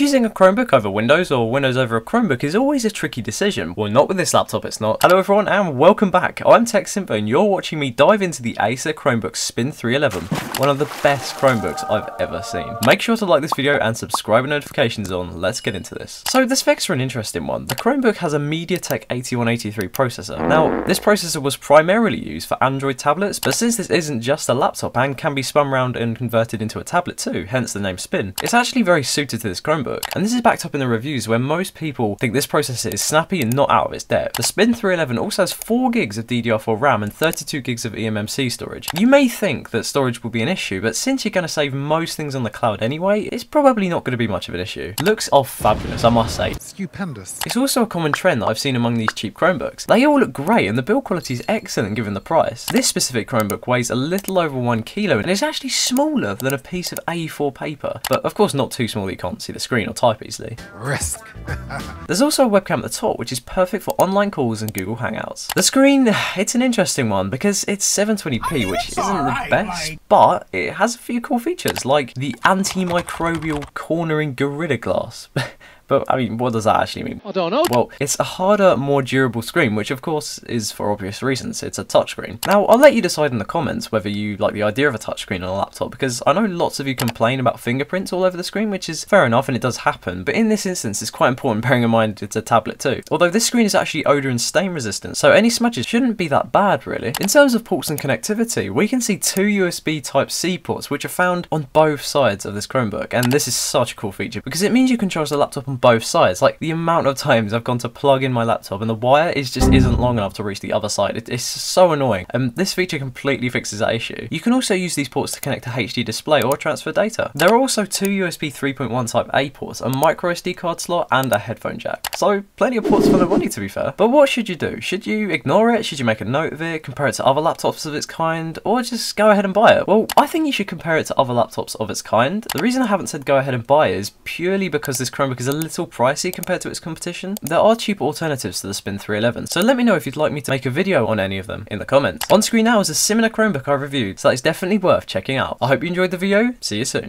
Choosing a Chromebook over Windows or Windows over a Chromebook is always a tricky decision. Well, not with this laptop, it's not. Hello everyone and welcome back. I'm Tech Synth and you're watching me dive into the Acer Chromebook Spin 311, one of the best Chromebooks I've ever seen. Make sure to like this video and subscribe with notifications on. Let's get into this. So the specs are an interesting one. The Chromebook has a MediaTek 8183 processor. Now, this processor was primarily used for Android tablets, but since this isn't just a laptop and can be spun around and converted into a tablet too, hence the name Spin, it's actually very suited to this Chromebook. And this is backed up in the reviews where most people think this processor is snappy and not out of its depth. The Spin 311 also has 4 gigs of DDR4 RAM and 32 gigs of eMMC storage. You may think that storage will be an issue, but since you're going to save most things on the cloud anyway, it's probably not going to be much of an issue. Looks are fabulous, I must say. Stupendous. It's also a common trend that I've seen among these cheap Chromebooks. They all look great and the build quality is excellent given the price. This specific Chromebook weighs a little over 1 kilo and is actually smaller than a piece of A4 paper, but of course not too small that you can't see the screen or type easily. Risk. There's also a webcam at the top, which is perfect for online calls and Google Hangouts. The screen, it's an interesting one because it's 720p, which isn't the best, but it has a few cool features like the antimicrobial cornering Gorilla Glass. But, I mean, what does that actually mean? I don't know. Well, it's a harder, more durable screen, which of course is for obvious reasons. It's a touchscreen. Now, I'll let you decide in the comments whether you like the idea of a touchscreen on a laptop, because I know lots of you complain about fingerprints all over the screen, which is fair enough, and it does happen. But in this instance, it's quite important bearing in mind it's a tablet too. Although this screen is actually odor and stain resistant, so any smudges shouldn't be that bad, really. In terms of ports and connectivity, we can see 2 USB Type-C ports, which are found on both sides of this Chromebook. And this is such a cool feature, because it means you can charge the laptop on both sides. Like, the amount of times I've gone to plug in my laptop and the wire just isn't long enough to reach the other side. It's so annoying, and this feature completely fixes that issue. You can also use these ports to connect to HD display or transfer data. There are also 2 USB 3.1 Type A ports, a micro SD card slot and a headphone jack. So plenty of ports for the money, to be fair. But what should you do? Should you ignore it? Should you make a note of it, compare it to other laptops of its kind, or just go ahead and buy it? Well, I think you should compare it to other laptops of its kind. The reason I haven't said go ahead and buy it is purely because this Chromebook is a little pricey compared to its competition. There are cheaper alternatives to the Spin 311, so let me know if you'd like me to make a video on any of them in the comments. On screen now is a similar Chromebook I reviewed, so that is definitely worth checking out. I hope you enjoyed the video, see you soon.